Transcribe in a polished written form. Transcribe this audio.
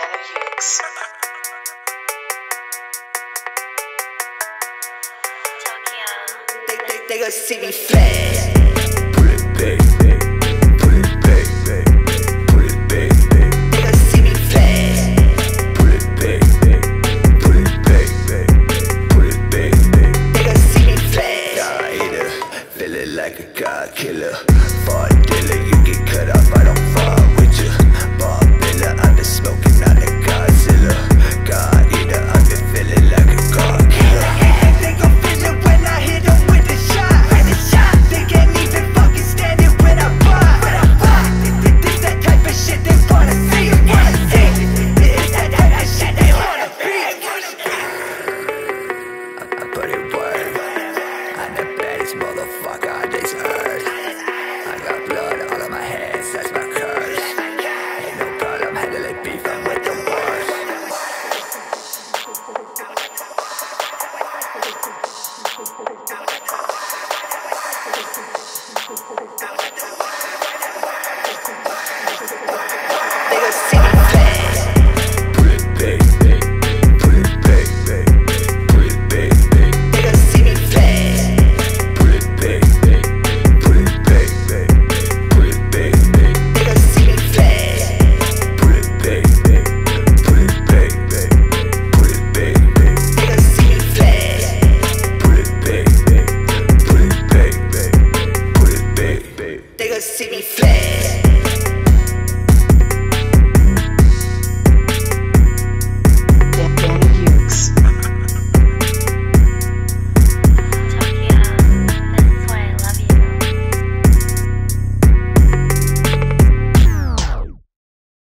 Jenna Hughes. They gonna see me flash. Put it back, put it back, put it back. They gonna see me flash. Put it back, put it back, put it back. They gonna see me flash. God hater, feeling like a God killer. Far dealer, you get cut off. I don't fall with you. Bob Miller, I'm just smoking out of Godzilla. God hater, I've been feeling like a God killer. They gon' feel it when I hit them with the shot. They can't even fucking stand it when I pop. This that type of shit they wanna see. It's that type of shit they wanna be. I put it word. I'm the baddest motherfucker on this earth. I got blood all on my hands, that's my curse. Ain't no problem handling beef, I'm with the worst. See me fly.